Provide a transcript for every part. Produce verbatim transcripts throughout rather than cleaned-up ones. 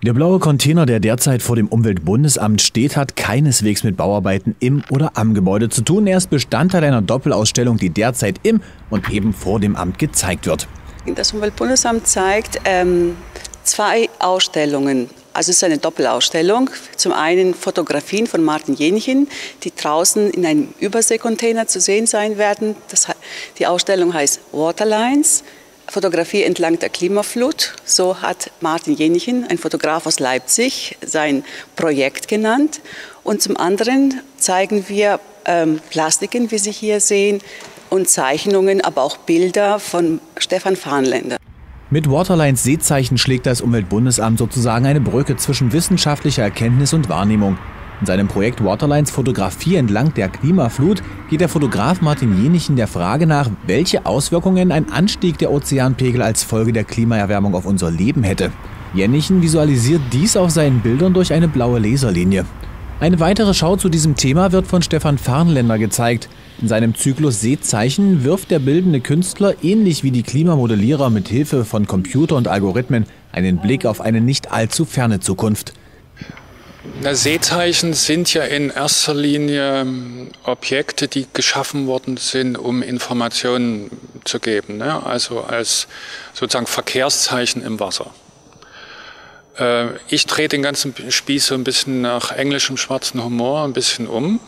Der blaue Container, der derzeit vor dem Umweltbundesamt steht, hat keineswegs mit Bauarbeiten im oder am Gebäude zu tun. Er ist Bestandteil einer Doppelausstellung, die derzeit im und eben vor dem Amt gezeigt wird. Das Umweltbundesamt zeigt ähm, zwei Ausstellungen. Also es ist eine Doppelausstellung. Zum einen Fotografien von Martin Jänichen, die draußen in einem Überseekontainer zu sehen sein werden. Das, die Ausstellung heißt Waterlines, Fotografie entlang der Klimaflut. So hat Martin Jänichen, ein Fotograf aus Leipzig, sein Projekt genannt. Und zum anderen zeigen wir ähm, Plastiken, wie Sie hier sehen, und Zeichnungen, aber auch Bilder von Stefan Fahnländer. Mit Waterlines Seezeichen schlägt das Umweltbundesamt sozusagen eine Brücke zwischen wissenschaftlicher Erkenntnis und Wahrnehmung. In seinem Projekt Waterlines Fotografie entlang der Klimaflut geht der Fotograf Martin Jänichen der Frage nach, welche Auswirkungen ein Anstieg der Ozeanpegel als Folge der Klimaerwärmung auf unser Leben hätte. Jänichen visualisiert dies auf seinen Bildern durch eine blaue Laserlinie. Eine weitere Schau zu diesem Thema wird von Stefan Fahnländer gezeigt. In seinem Zyklus Seezeichen wirft der bildende Künstler, ähnlich wie die Klimamodellierer mit Hilfe von Computer und Algorithmen, einen Blick auf eine nicht allzu ferne Zukunft. Na, Seezeichen sind ja in erster Linie Objekte, die geschaffen worden sind, um Informationen zu geben, ne? Also als sozusagen Verkehrszeichen im Wasser. Ich drehe den ganzen Spieß so ein bisschen nach englischem schwarzen Humor ein bisschen um.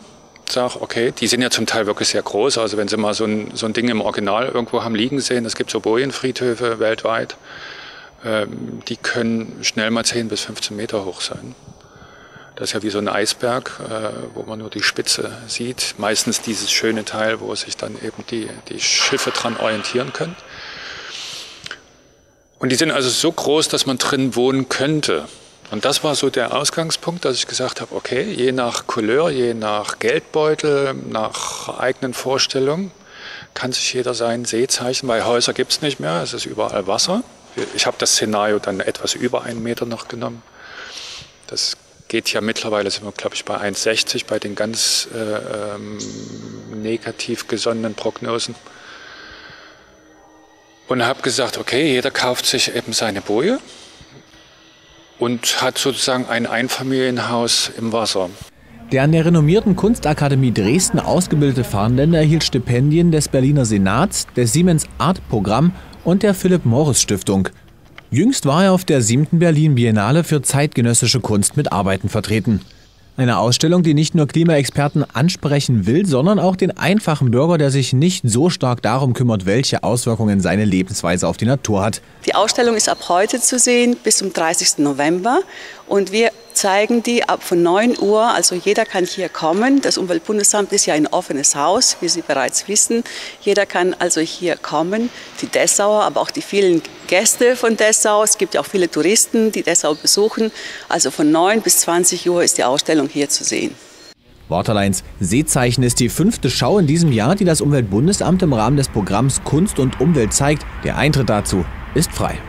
Sag, okay, die sind ja zum Teil wirklich sehr groß. Also wenn Sie mal so ein, so ein Ding im Original irgendwo haben liegen sehen, es gibt so Bojenfriedhöfe weltweit, ähm, die können schnell mal zehn bis fünfzehn Meter hoch sein. Das ist ja wie so ein Eisberg, äh, wo man nur die Spitze sieht. Meistens dieses schöne Teil, wo sich dann eben die, die Schiffe dran orientieren können. Und die sind also so groß, dass man drin wohnen könnte. Und das war so der Ausgangspunkt, dass ich gesagt habe, okay, je nach Couleur, je nach Geldbeutel, nach eigenen Vorstellungen kann sich jeder sein Seezeichen, weil Häuser gibt es nicht mehr, es ist überall Wasser. Ich habe das Szenario dann etwas über einen Meter noch genommen. Das geht ja mittlerweile, sind wir glaube ich bei eins Komma sechzig bei den ganz äh, ähm, negativ gesonnenen Prognosen. Und habe gesagt, okay, jeder kauft sich eben seine Boje und hat sozusagen ein Einfamilienhaus im Wasser. Der an der renommierten Kunstakademie Dresden ausgebildete Fahnländer erhielt Stipendien des Berliner Senats, des Siemens Art-Programm und der Philipp-Morris-Stiftung. Jüngst war er auf der siebten Berlin Biennale für zeitgenössische Kunst mit Arbeiten vertreten. Eine Ausstellung, die nicht nur Klimaexperten ansprechen will, sondern auch den einfachen Bürger, der sich nicht so stark darum kümmert, welche Auswirkungen seine Lebensweise auf die Natur hat. Die Ausstellung ist ab heute zu sehen bis zum dreißigsten November und wir zeigen die ab von neun Uhr, also jeder kann hier kommen. Das Umweltbundesamt ist ja ein offenes Haus, wie Sie bereits wissen. Jeder kann also hier kommen, die Dessauer, aber auch die vielen Gäste von Dessau. Es gibt ja auch viele Touristen, die Dessau besuchen. Also von neun bis zwanzig Uhr ist die Ausstellung hier zu sehen. Waterlines Seezeichen ist die fünfte Schau in diesem Jahr, die das Umweltbundesamt im Rahmen des Programms Kunst und Umwelt zeigt. Der Eintritt dazu ist frei.